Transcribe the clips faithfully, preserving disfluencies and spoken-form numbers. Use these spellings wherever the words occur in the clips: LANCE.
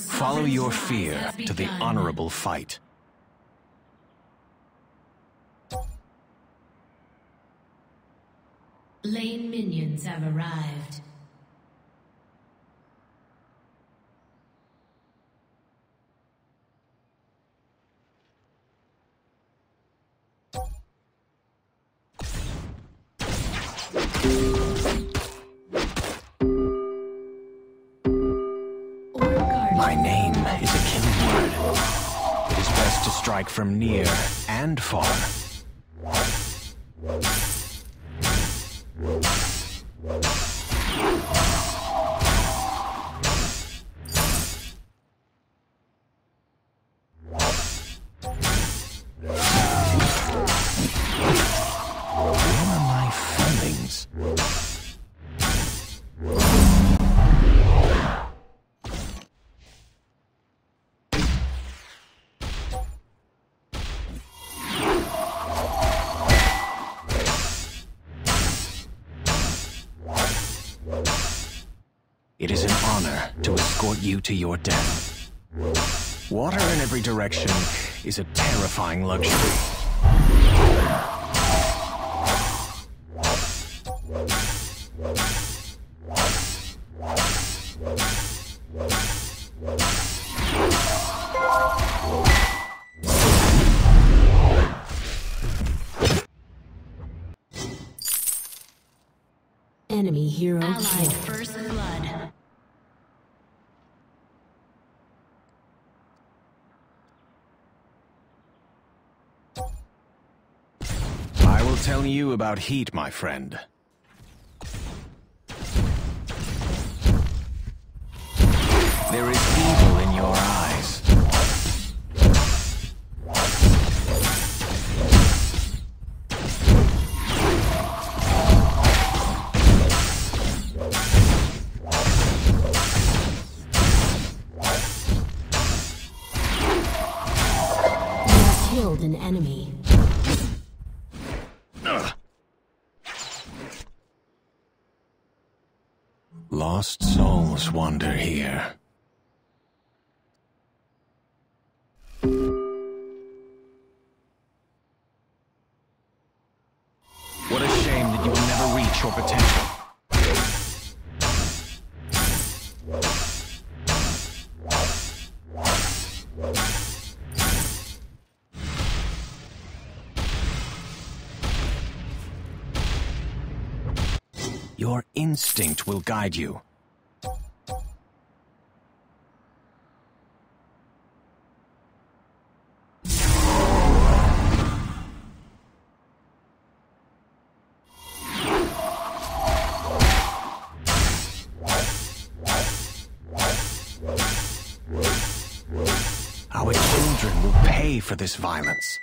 Follow your fear to the honorable fight. Lane minions have arrived. My name is a kindred. It is best to strike from near and far. It is an honor to escort you to your death. Water in every direction is a terrifying luxury. Enemy hero killed. Allied first blood. I will tell you about heat, my friend. There is evil in your eyes. An enemy. Ugh. Lost souls wander here. What a shame that you will never reach your potential. Your instinct will guide you. Our children will pay for this violence.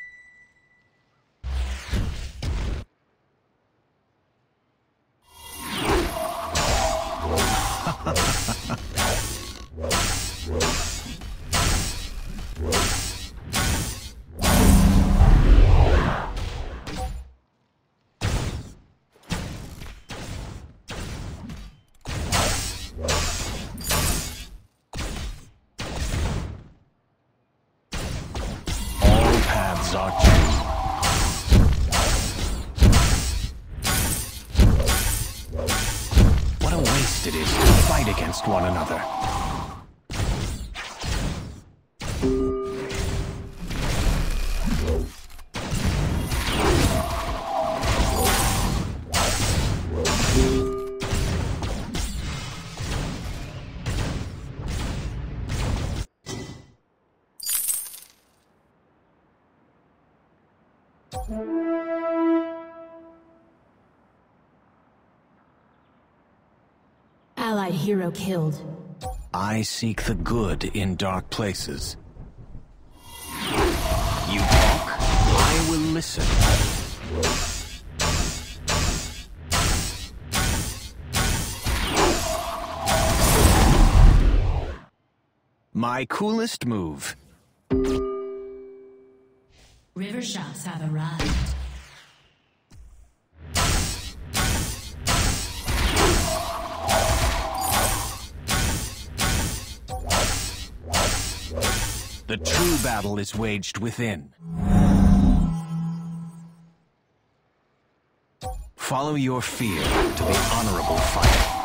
What a waste it is to fight against one another. Allied hero killed. I seek the good in dark places. You talk, I will listen. My coolest move. River shots have arrived. The true battle is waged within. Follow your fear to the honorable fight.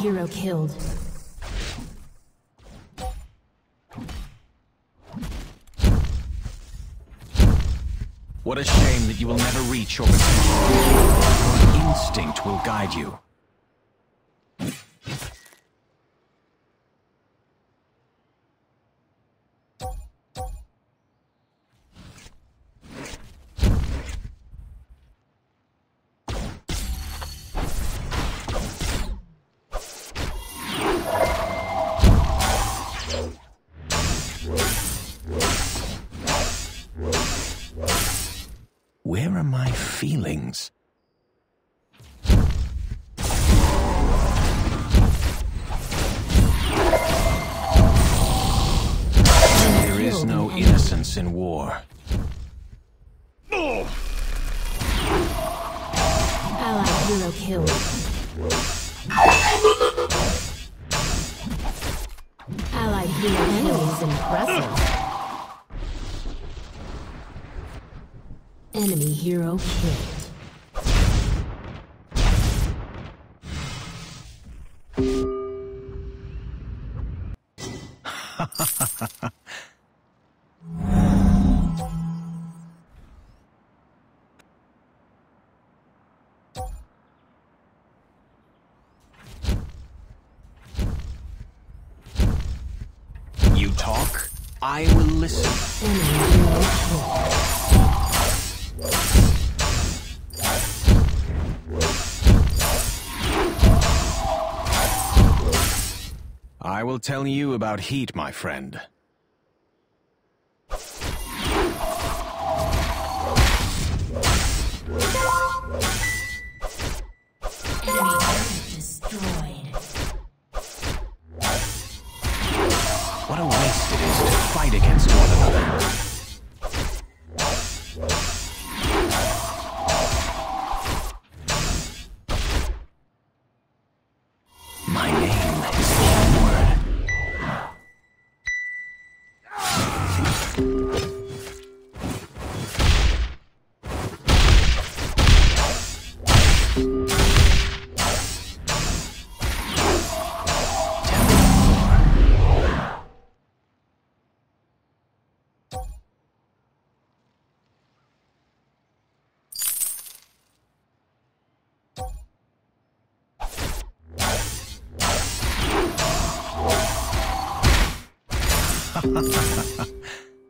Hero killed. What a shame that you will never reach your potential. Your instinct will guide you. Where are my feelings? There is no innocence in war. Allied hero killed. Allied hero killed is impressive. Enemy hero killed. You talk, I will listen. Enemy hero killed. I will tell you about heat, my friend. Enemy destroyed. What a waste it is to fight against one another.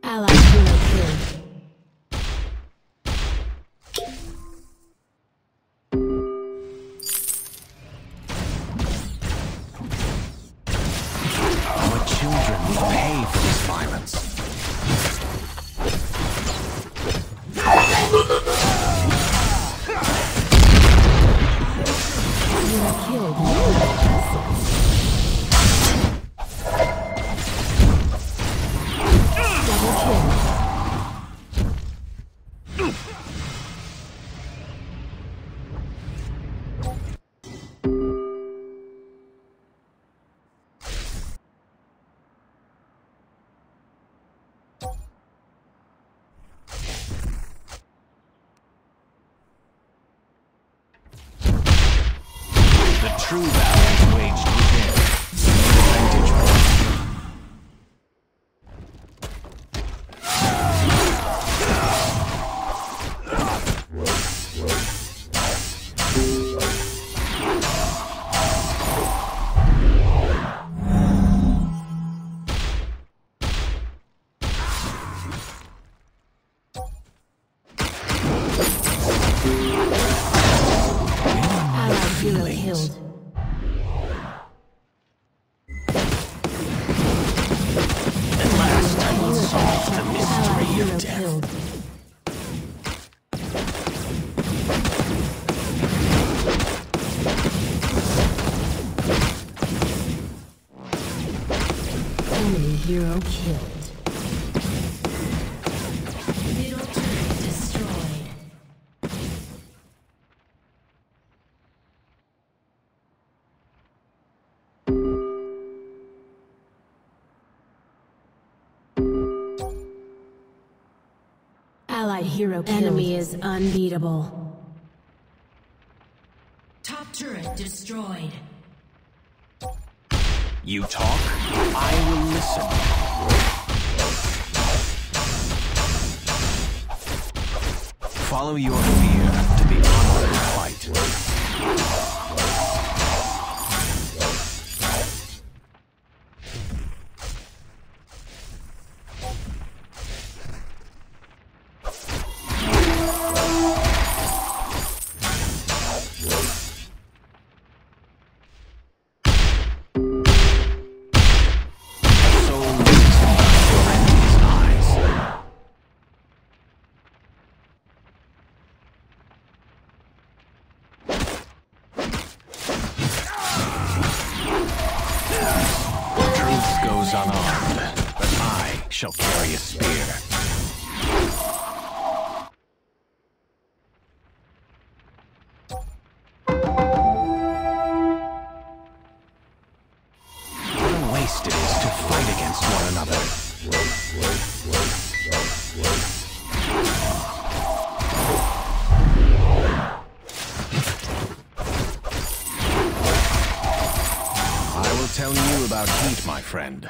Allied hero killed. Our children will pay for this violence. Hero killed. True battle is waged within. Vantage point. Hero killed. At last, I will solve the mystery of death. Hero killed. Middle turret destroyed. Allied hero killed. Enemy is unbeatable. Top turret destroyed. You talk, I will listen. Follow your fear to the onward fight. Unarmed, but I shall carry a spear. What a waste it is to fight against one another. I will tell you about heat, my friend.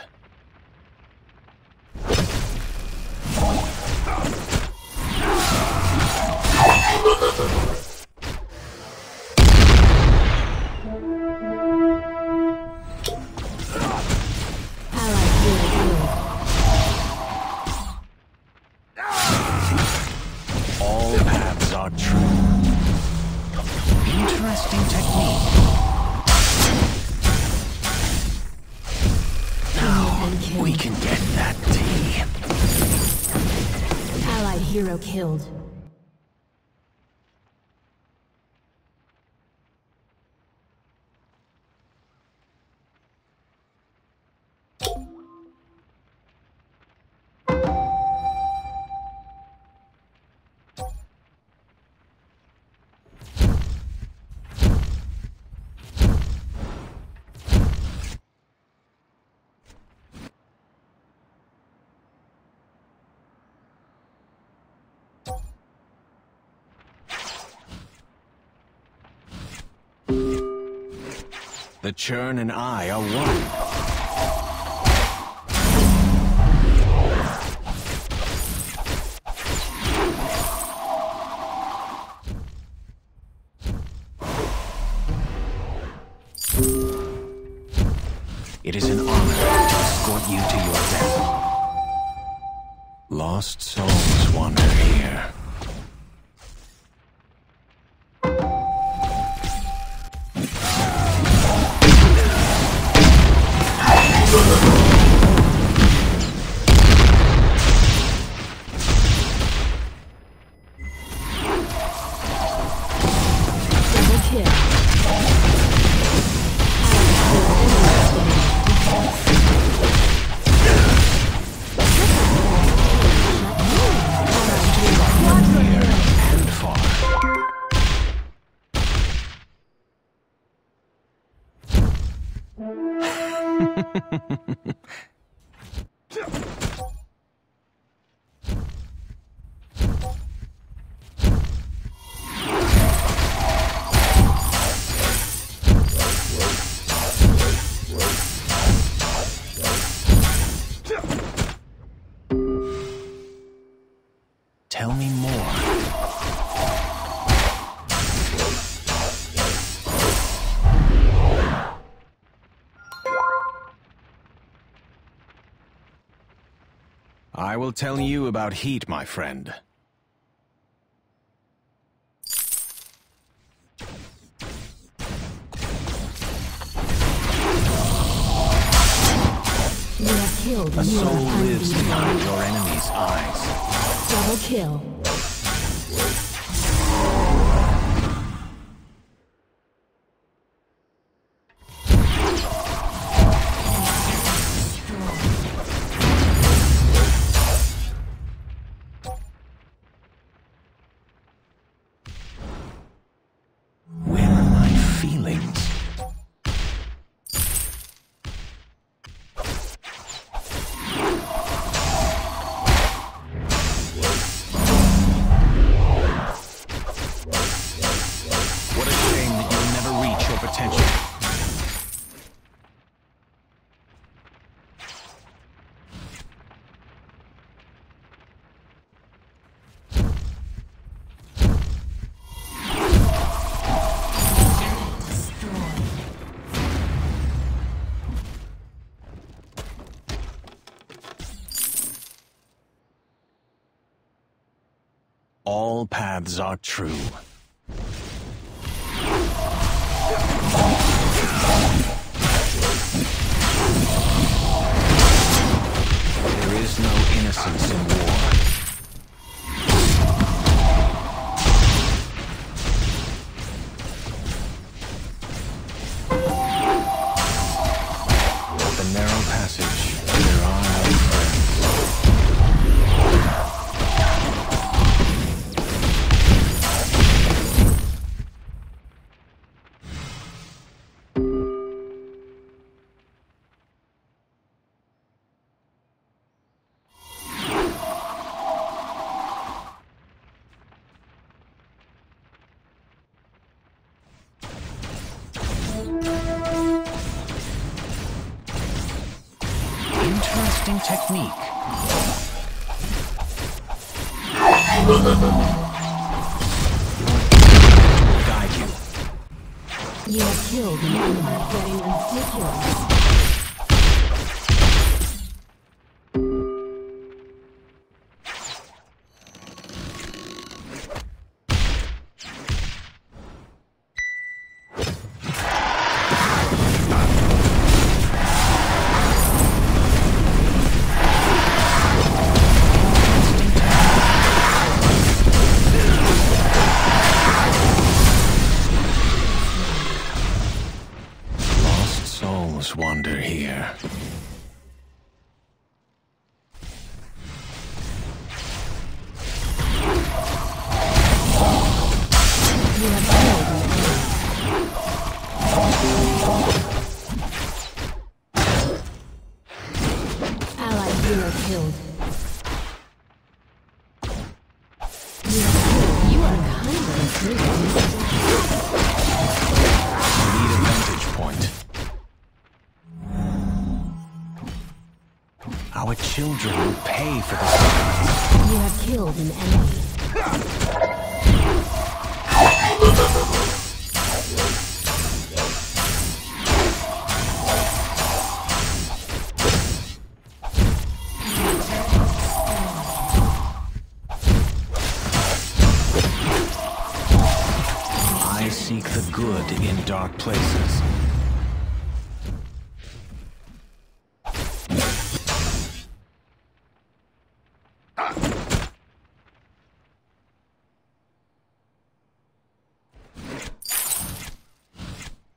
We can get that tea. Allied hero killed. The churn and I are one. It is an honor to escort you to your death. Lost souls wander here. Tell me more. I will tell you about heat, my friend. have killed a soul lives beyond your enemy's eyes. Double kill. All paths are true. There is no innocence in war. With the narrow passage, there are no friends. Interesting technique. Will guide you. You have killed an animal that is wander here. Our children will pay for this. You have killed an enemy. I seek the good in dark places.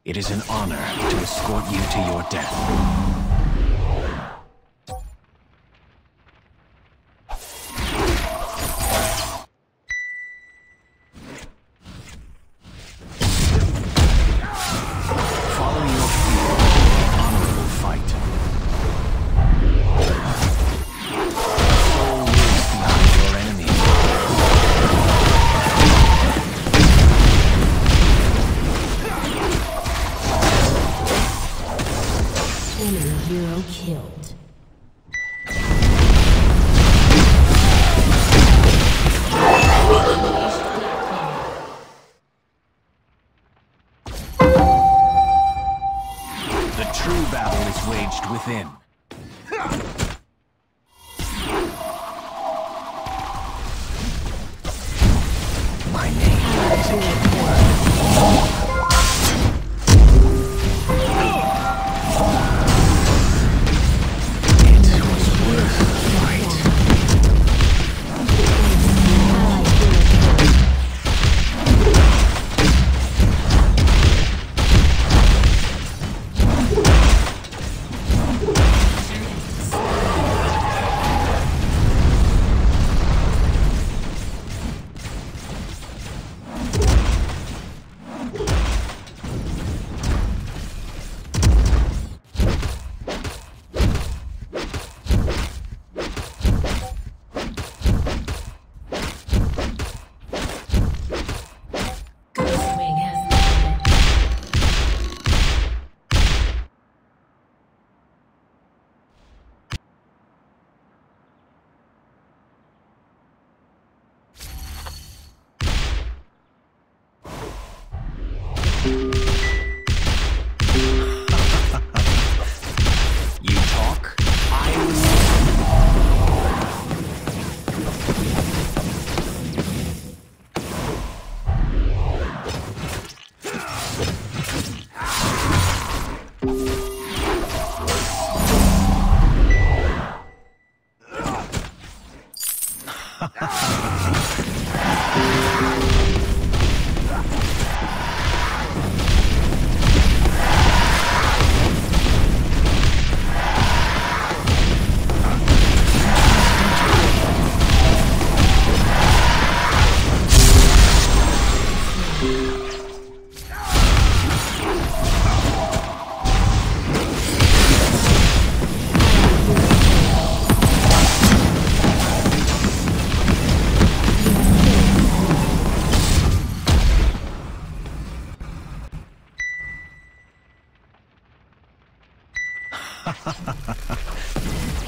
It is an honor to escort you to your death. Hero killed. The true battle is waged within. My name is a key word.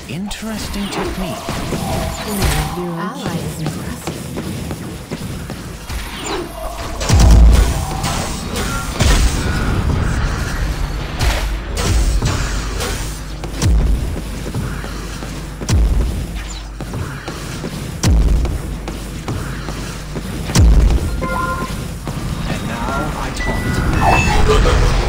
Interesting technique. Allies impressive. And now I taunt.